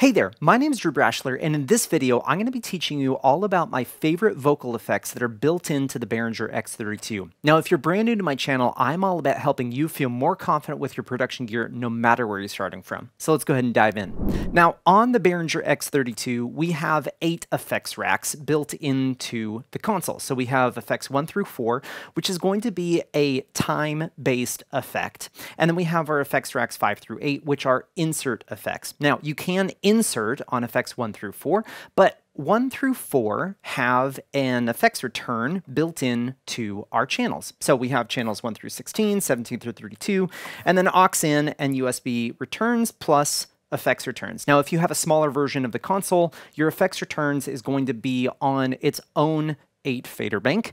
Hey there, my name is Drew Brashler, and in this video, I'm going to be teaching you all about my favorite vocal effects that are built into the Behringer X32. Now, if you're brand new to my channel, I'm all about helping you feel more confident with your production gear no matter where you're starting from. So let's go ahead and dive in. Now, on the Behringer X32, we have 8 effects racks built into the console. So we have effects 1 through 4, which is going to be a time-based effect. And then we have our effects racks 5 through 8, which are insert effects. Now, you can insert on effects 1 through 4, but 1 through 4 have an effects return built in to our channels. So we have channels 1 through 16, 17 through 32, and then aux in and USB returns plus effects returns. Now, if you have a smaller version of the console, your effects returns is going to be on its own 8 fader bank,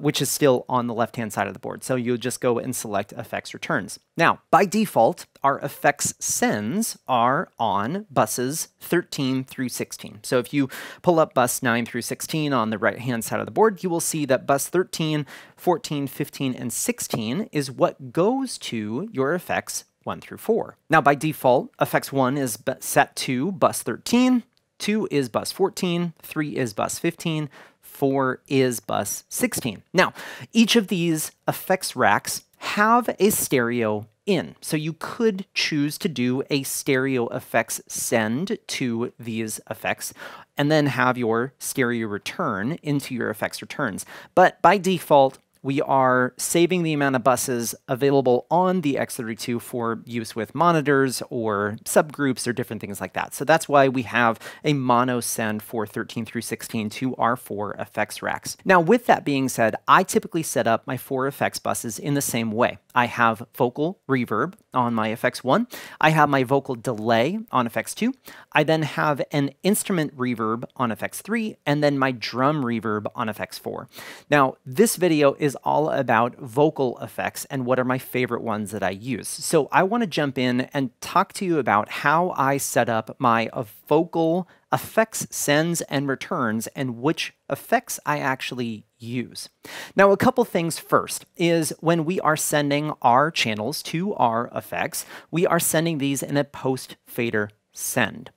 which is still on the left-hand side of the board. So you'll just go and select effects returns. Now, by default, our effects sends are on buses 13 through 16. So if you pull up bus 9 through 16 on the right-hand side of the board, you will see that bus 13, 14, 15, and 16 is what goes to your effects 1 through 4. Now, by default, effects 1 is set to bus 13, 2 is bus 14, 3 is bus 15, 4 is bus 16. Now, each of these effects racks have a stereo in, so you could choose to do a stereo effects send to these effects and then have your stereo return into your effects returns. But by default, we are saving the amount of buses available on the X32 for use with monitors or subgroups or different things like that. So that's why we have a mono send for 13 through 16 to our 4 effects racks. Now, with that being said, I typically set up my 4 effects buses in the same way. I have vocal reverb on my effects 1. I have my vocal delay on effects 2. I then have an instrument reverb on effects 3, and then my drum reverb on effects 4. Now, this video is all about vocal effects and what are my favorite ones that I use. So I want to jump in and talk to you about how I set up my vocal effects sends and returns and which effects I actually use. Now, a couple things first is when we are sending our channels to our effects, we are sending these in a post fader send,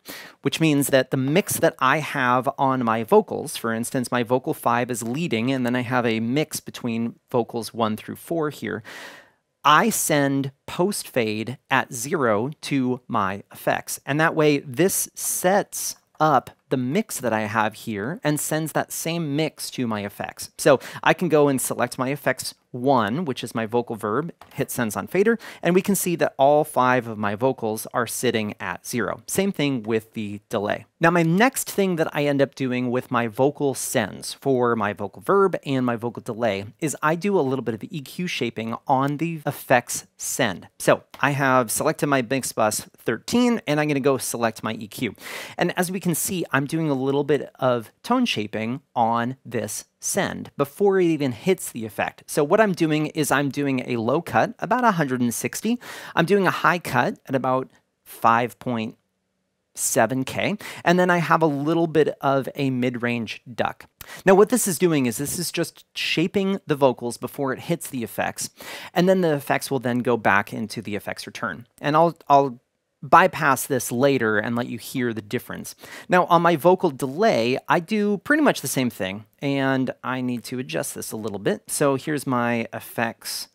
which means that the mix that I have on my vocals, for instance, my vocal 5 is leading, and then I have a mix between vocals 1 through 4 here. I send post fade at 0 to my effects. And that way this sets up the mix that I have here and sends that same mix to my effects. So I can go and select my effects 1, which is my vocal verb, hit sends on fader, and we can see that all 5 of my vocals are sitting at 0. Same thing with the delay. Now, my next thing that I end up doing with my vocal sends for my vocal verb and my vocal delay is I do a little bit of EQ shaping on the effects send. So I have selected my mix bus 13, and I'm going to go select my EQ. And as we can see, I'm doing a little bit of tone shaping on this send before it even hits the effect. So what I'm doing is I'm doing a low cut, about 160. I'm doing a high cut at about 5.7K. And then I have a little bit of a mid-range duck. Now, what this is doing is this is just shaping the vocals before it hits the effects. And then the effects will then go back into the effects return. And I'll bypass this later and let you hear the difference. Now, on my vocal delay, I do pretty much the same thing, and I need to adjust this a little bit. So here's my effects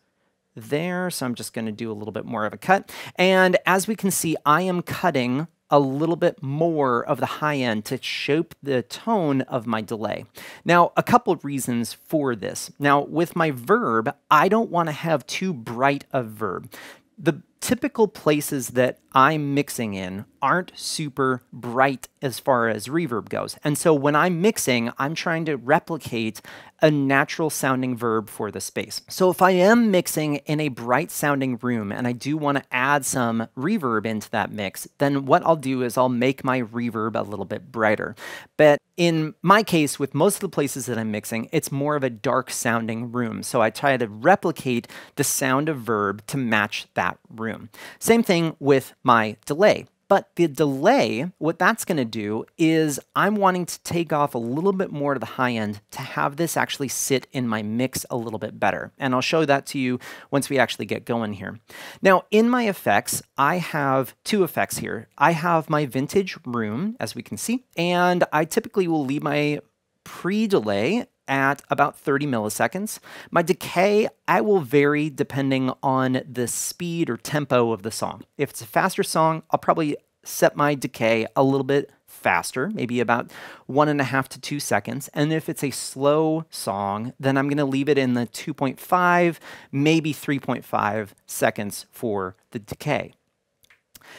there. So I'm just going to do a little bit more of a cut. And as we can see, I am cutting a little bit more of the high end to shape the tone of my delay. Now, a couple of reasons for this. Now, with my verb, I don't want to have too bright a verb. The typical places that I'm mixing in aren't super bright as far as reverb goes. And so when I'm mixing, I'm trying to replicate a natural sounding verb for the space. So if I am mixing in a bright sounding room and I do want to add some reverb into that mix, then what I'll do is I'll make my reverb a little bit brighter. But in my case, with most of the places that I'm mixing, it's more of a dark sounding room. So I try to replicate the sound of verb to match that room. Same thing with my delay. But the delay, what that's going to do is I'm wanting to take off a little bit more to the high end to have this actually sit in my mix a little bit better. And I'll show that to you once we actually get going here. Now, in my effects, I have two effects here. I have my Vintage Room, as we can see, and I typically will leave my pre-delay at about 30 milliseconds. My decay, I will vary depending on the speed or tempo of the song. If it's a faster song, I'll probably set my decay a little bit faster, maybe about 1.5 to 2 seconds. And if it's a slow song, then I'm gonna leave it in the 2.5, maybe 3.5 seconds for the decay.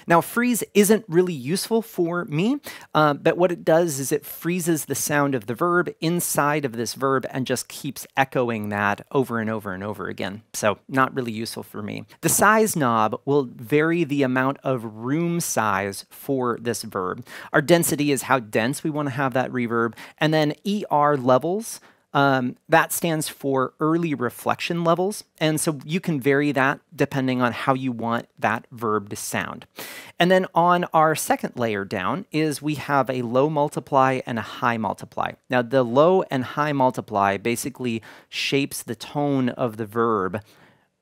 Now, freeze isn't really useful for me, but what it does is it freezes the sound of the verb inside of this verb and just keeps echoing that over and over and over again. So not really useful for me. The size knob will vary the amount of room size for this verb. Our density is how dense we want to have that reverb. And then ER levels, that stands for early reflection levels, and so you can vary that depending on how you want that verb to sound. And then on our second layer down is we have a low multiply and a high multiply. Now the low and high multiply basically shapes the tone of the verb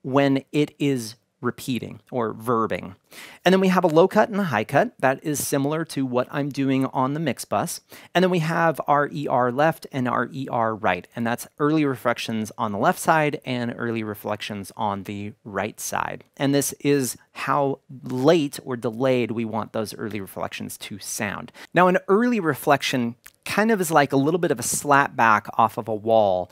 when it is repeating or verbing. And then we have a low cut and a high cut. That is similar to what I'm doing on the mix bus. And then we have our ER left and our ER right. And that's early reflections on the left side and early reflections on the right side. And this is how late or delayed we want those early reflections to sound. Now, an early reflection kind of is like a little bit of a slap back off of a wall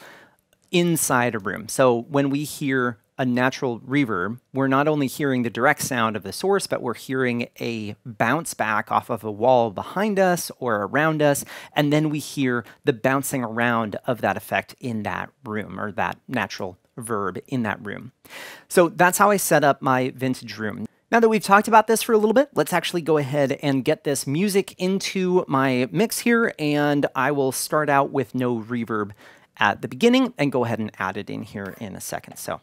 inside a room. So when we hear a natural reverb, we're not only hearing the direct sound of the source, but we're hearing a bounce back off of a wall behind us or around us, and then we hear the bouncing around of that effect in that room, or that natural verb in that room. So that's how I set up my Vintage Room. Now that we've talked about this for a little bit, let's actually go ahead and get this music into my mix here, and I will start out with no reverb at the beginning and go ahead and add it in here in a second. So.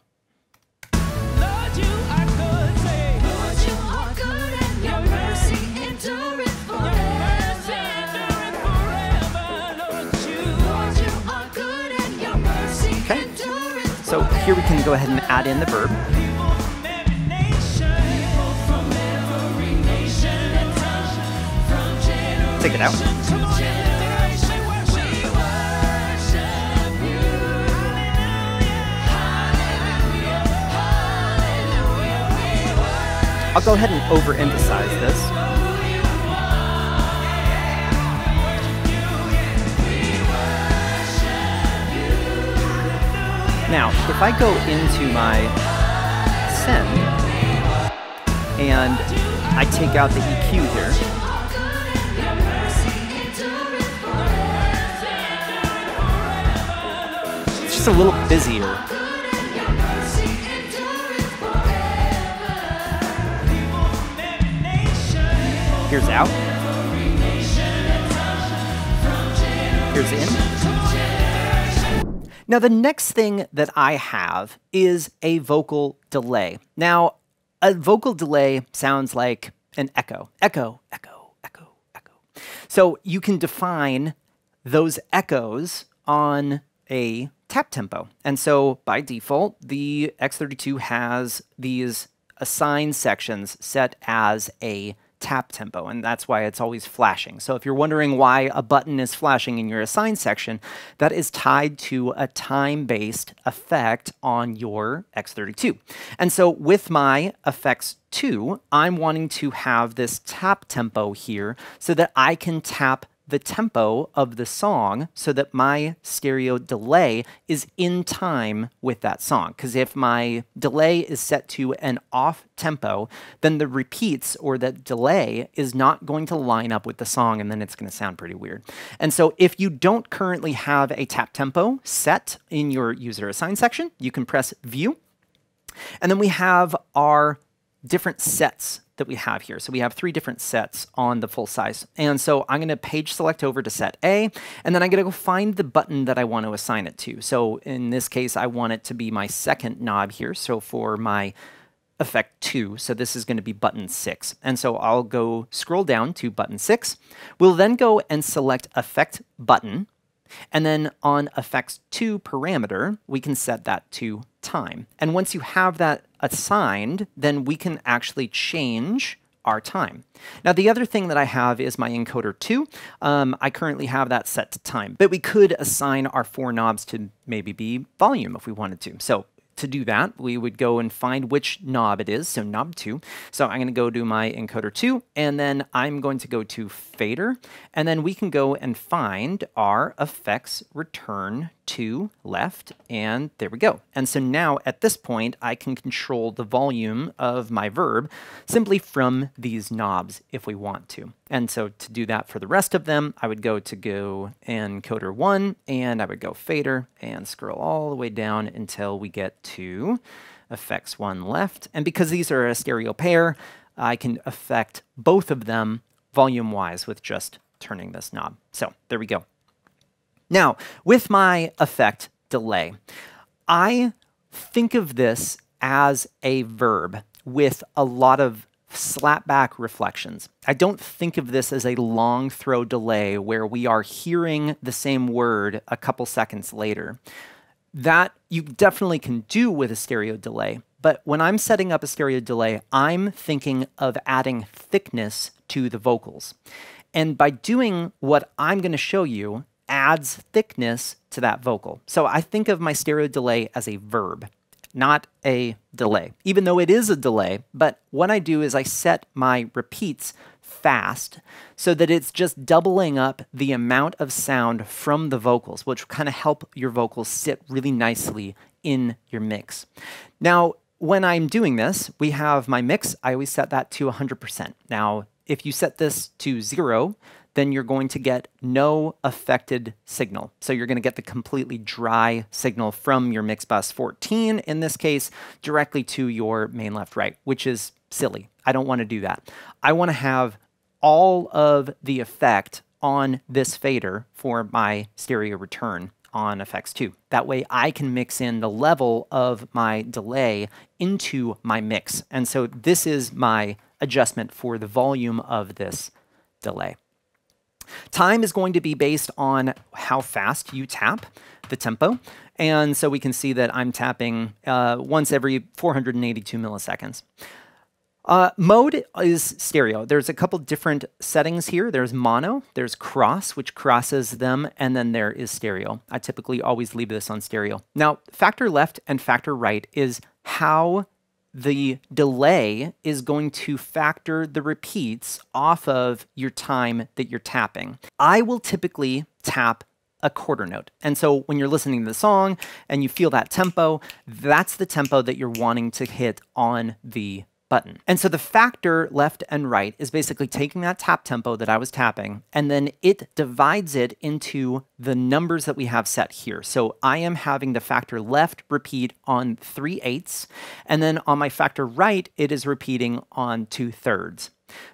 So here we can go ahead and add in the verb. Take it out. I'll go ahead and overemphasize this. Now, if I go into my send and I take out the EQ here, it's just a little busier. Here's out. Here's in. Now, the next thing that I have is a vocal delay. Now, a vocal delay sounds like an echo. Echo, echo, echo, echo. So you can define those echoes on a tap tempo. And so by default, the X32 has these assigned sections set as a tap tempo, and that's why it's always flashing. So if you're wondering why a button is flashing in your assign section, that is tied to a time-based effect on your X32. And so with my effects 2, I'm wanting to have this tap tempo here so that I can tap the tempo of the song so that my stereo delay is in time with that song. Because if my delay is set to an off tempo, then the repeats or the delay is not going to line up with the song, and then it's going to sound pretty weird. And so if you don't currently have a tap tempo set in your user assign section, you can press view. And then we have our different sets that we have here. So we have 3 different sets on the full size. And so I'm gonna page select over to set A, and then I'm gonna go find the button that I want to assign it to. So in this case, I want it to be my second knob here. So for my effect 2, so this is going to be button 6. And so I'll go scroll down to button 6. We'll then go and select effect button, and then on effects 2 parameter, we can set that to time. And once you have that assigned, then we can actually change our time. Now the other thing that I have is my encoder 2. I currently have that set to time, but we could assign our 4 knobs to maybe be volume if we wanted to. So to do that, we would go and find which knob it is, so knob 2. So I'm going to go to my encoder 2, and then I'm going to go to fader, and then we can go and find our effects return to left, and there we go. And so now at this point, I can control the volume of my verb simply from these knobs if we want to. And so to do that for the rest of them, I would go encoder 1, and I would go fader, and scroll all the way down until we get to effects 1 left. And because these are a stereo pair, I can affect both of them volume-wise with just turning this knob. So there we go. Now, with my effect delay, I think of this as a verb with a lot of slapback reflections. I don't think of this as a long throw delay where we are hearing the same word a couple seconds later. That you definitely can do with a stereo delay, but when I'm setting up a stereo delay, I'm thinking of adding thickness to the vocals. And by doing what I'm going to show you, adds thickness to that vocal. So I think of my stereo delay as a verb, not a delay, even though it is a delay. But what I do is I set my repeats fast so that it's just doubling up the amount of sound from the vocals, which kind of help your vocals sit really nicely in your mix. Now, when I'm doing this, we have my mix. I always set that to 100%. Now, if you set this to 0, then you're going to get no affected signal. So you're going to get the completely dry signal from your mix bus 14, in this case, directly to your main left right, which is silly. I don't want to do that. I want to have all of the effect on this fader for my stereo return on effects 2. That way I can mix in the level of my delay into my mix. And so this is my adjustment for the volume of this delay. Time is going to be based on how fast you tap the tempo, and so we can see that I'm tapping once every 482 milliseconds. Mode is stereo. There's a couple different settings here. There's mono, there's cross, which crosses them, and then there is stereo. I typically always leave this on stereo. Now, factor left and factor right is how the delay is going to factor the repeats off of your time that you're tapping. I will typically tap a quarter note. And so when you're listening to the song and you feel that tempo, that's the tempo that you're wanting to hit on the button. And so the factor left and right is basically taking that tap tempo that I was tapping, and then it divides it into the numbers that we have set here. So I am having the factor left repeat on 3/8, and then on my factor right, it is repeating on 2/3.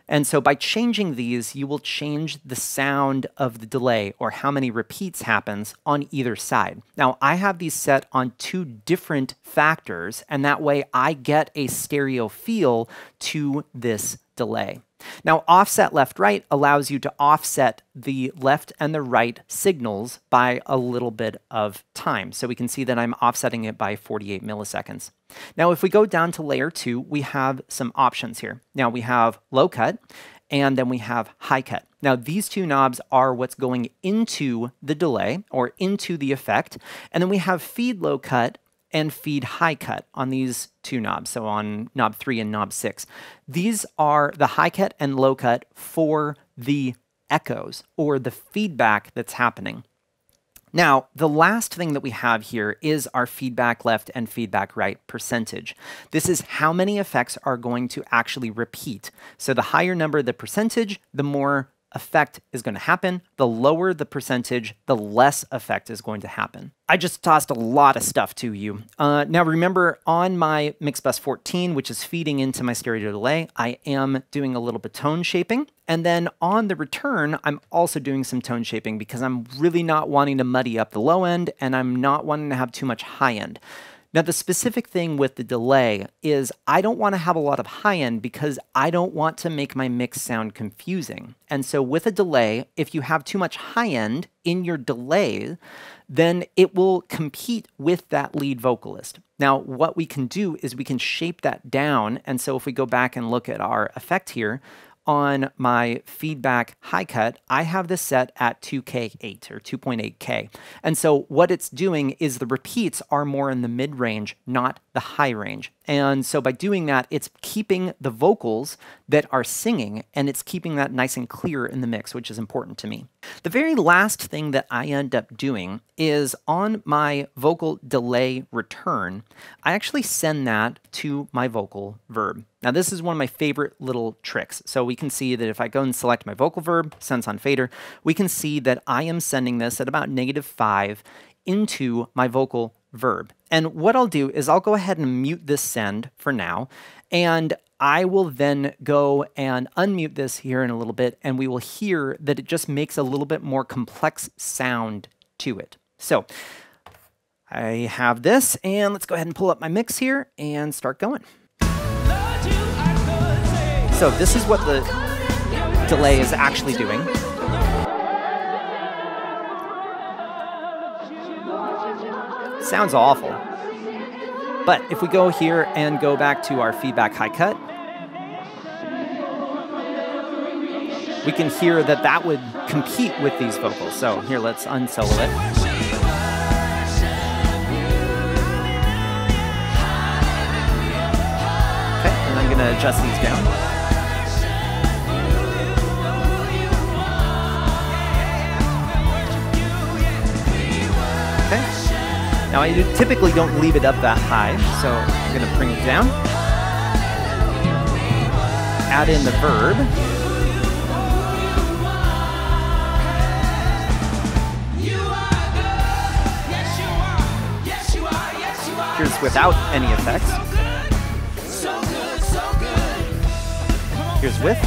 And so by changing these, you will change the sound of the delay or how many repeats happens on either side. Now, I have these set on 2 different factors, and that way I get a stereo feel to this delay. Now, offset left-right allows you to offset the left and the right signals by a little bit of time. So we can see that I'm offsetting it by 48 milliseconds. Now, if we go down to layer 2, we have some options here. Now, we have low cut, and then we have high cut. Now, these 2 knobs are what's going into the delay or into the effect. And then we have feed low cut and feed high cut on these 2 knobs, so on knob 3 and knob 6. These are the high cut and low cut for the echoes or the feedback that's happening. Now, the last thing that we have here is our feedback left and feedback right percentage. This is how many effects are going to actually repeat. So the higher number, the percentage, the more effect is going to happen. The lower the percentage, the less effect is going to happen. I just tossed a lot of stuff to you. Now remember, on my mix bus 14, which is feeding into my stereo delay, I am doing a little bit tone shaping. And then on the return, I'm also doing some tone shaping because I'm really not wanting to muddy up the low end, and I'm not wanting to have too much high end. Now, the specific thing with the delay is I don't want to have a lot of high end because I don't want to make my mix sound confusing. And so with a delay, if you have too much high end in your delay, then it will compete with that lead vocalist. Now, what we can do is we can shape that down. And so if we go back and look at our effect here, on my feedback high cut, I have this set at 2K8 or 2.8K. And so what it's doing is the repeats are more in the mid range, not the high range. And so by doing that, it's keeping the vocals that are singing and it's keeping that nice and clear in the mix, which is important to me. The very last thing that I end up doing is on my vocal delay return, I actually send that to my vocal verb. Now, this is one of my favorite little tricks. So we can see that if I go and select my vocal verb, sense on fader, we can see that I am sending this at about -5 into my vocal verb. And what I'll do is I'll go ahead and mute this send for now. And I will then go and unmute this here in a little bit. And we will hear that it just makes a little bit more complex sound to it. So I have this, and let's go ahead and pull up my mix here and start going. So this is what the delay is actually doing. Sounds awful. But if we go here and go back to our feedback high cut, we can hear that that would compete with these vocals. So here, let's unsolo it. Okay, and I'm gonna adjust these down. Now, I typically don't leave it up that high, so I'm going to bring it down. Add in the verb. Here's without any effects. Here's with.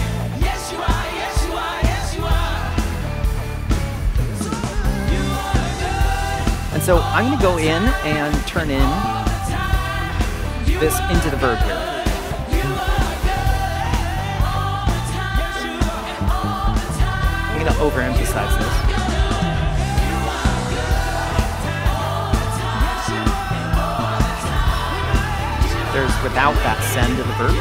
So I'm going to go in and turn in this into the verb here. I'm going to overemphasize this. There's without that send of the verb.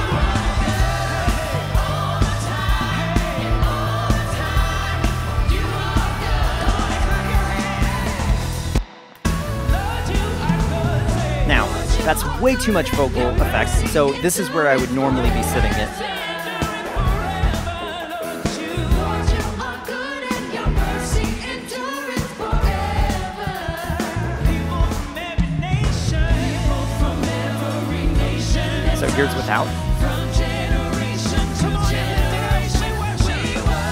That's way too much vocal effects, so this is where I would normally be sitting it. So here's without.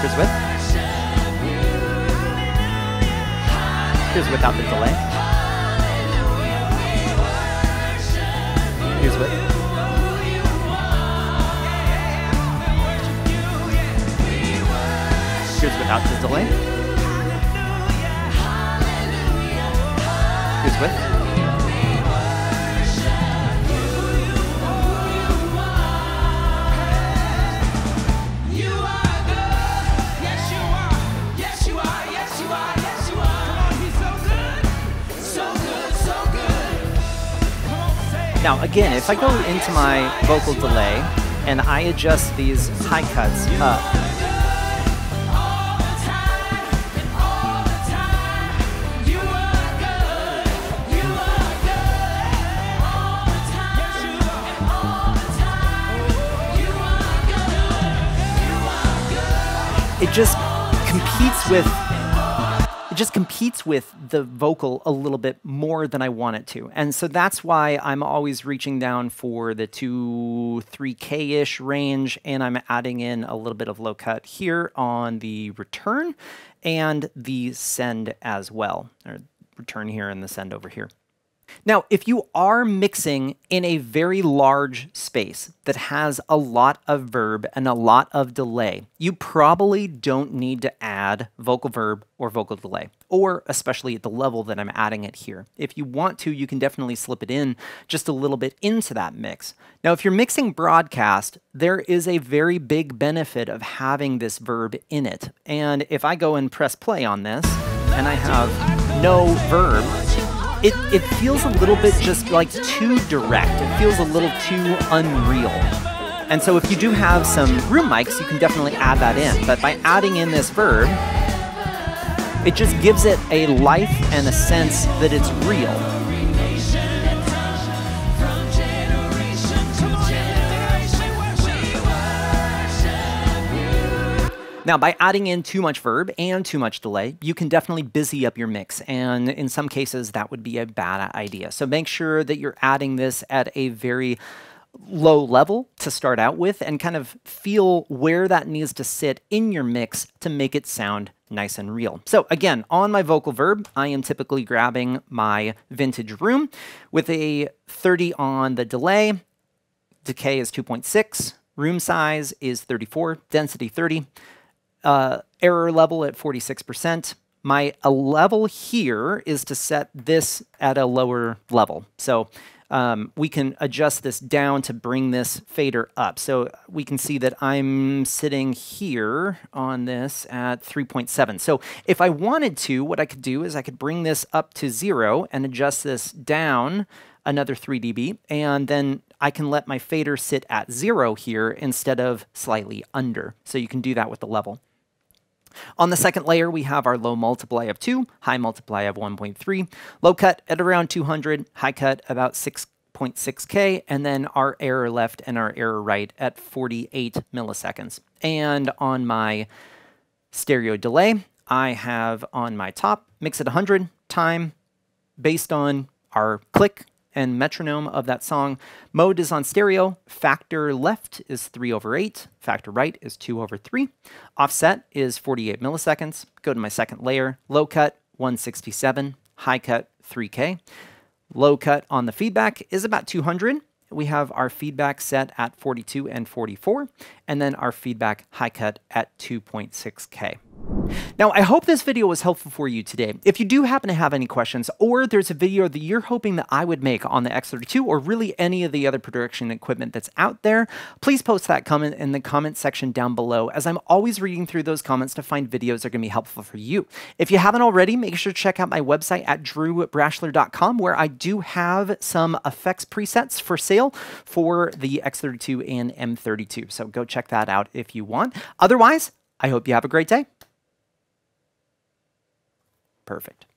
Here's with. Here's without the delay. Here's with. Here's without the delay. Here's with. Now, again, if I go into my vocal delay and I adjust these high cuts up, it just competes with the vocal a little bit more than I want it to. And so that's why I'm always reaching down for the 2-3K-ish range, and I'm adding in a little bit of low cut here on the return and the send as well, or return here and the send over here. Now, if you are mixing in a very large space that has a lot of verb and a lot of delay, you probably don't need to add vocal verb or vocal delay, or especially at the level that I'm adding it here. If you want to, you can definitely slip it in just a little bit into that mix. Now, if you're mixing broadcast, there is a very big benefit of having this verb in it. And if I go and press play on this, and I have no verb, it feels a little bit just like too direct. It feels a little too unreal. And so if you do have some room mics, you can definitely add that in. But by adding in this verb, it just gives it a life and a sense that it's real. Now, by adding in too much verb and too much delay, you can definitely busy up your mix, and in some cases, that would be a bad idea. So make sure that you're adding this at a very low level to start out with and kind of feel where that needs to sit in your mix to make it sound nice and real. So again, on my vocal verb, I am typically grabbing my Vintage Room with a 30 on the delay. Decay is 2.6, room size is 34, density 30. Error level at 46%. My level here is to set this at a lower level. So we can adjust this down to bring this fader up. So we can see that I'm sitting here on this at 3.7. So if I wanted to, what I could do is I could bring this up to 0 and adjust this down another 3 dB, and then I can let my fader sit at 0 here instead of slightly under. So you can do that with the level. On the second layer, we have our low multiply of 2, high multiply of 1.3, low cut at around 200, high cut about 6.6K, and then our error left and our error right at 48 milliseconds. And on my stereo delay, I have on my top, mix at 100, time based on our click and metronome of that song. Mode is on stereo. Factor left is 3/8. Factor right is 2/3. Offset is 48 milliseconds. Go to my second layer. Low cut, 167. High cut, 3K. Low cut on the feedback is about 200. We have our feedback set at 42 and 44. And then our feedback high cut at 2.6K. Now, I hope this video was helpful for you today. If you do happen to have any questions, or there's a video that you're hoping that I would make on the X32 or really any of the other production equipment that's out there, please post that comment in the comment section down below, as I'm always reading through those comments to find videos that are going to be helpful for you. If you haven't already, make sure to check out my website at drewbrashler.com, where I do have some effects presets for sale for the X32 and M32. So go check that out if you want. Otherwise, I hope you have a great day. Perfect.